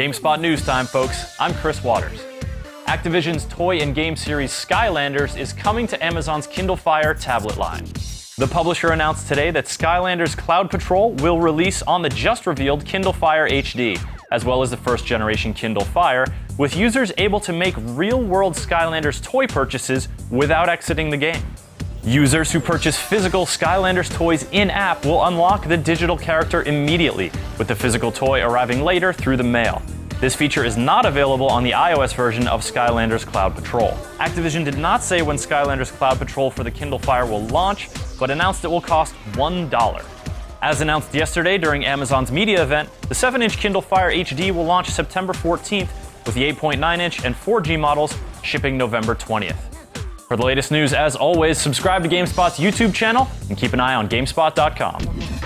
GameSpot news time, folks. I'm Chris Waters. Activision's toy and game series Skylanders is coming to Amazon's Kindle Fire tablet line. The publisher announced today that Skylanders Cloud Patrol will release on the just-revealed Kindle Fire HD, as well as the first-generation Kindle Fire, with users able to make real-world Skylanders toy purchases without exiting the game. Users who purchase physical Skylanders toys in-app will unlock the digital character immediately, with the physical toy arriving later through the mail. This feature is not available on the iOS version of Skylanders Cloud Patrol. Activision did not say when Skylanders Cloud Patrol for the Kindle Fire will launch, but announced it will cost $1. As announced yesterday during Amazon's media event, the 7-inch Kindle Fire HD will launch September 14th, with the 8.9-inch and 4G models shipping November 20th. For the latest news, as always, subscribe to GameSpot's YouTube channel and keep an eye on GameSpot.com.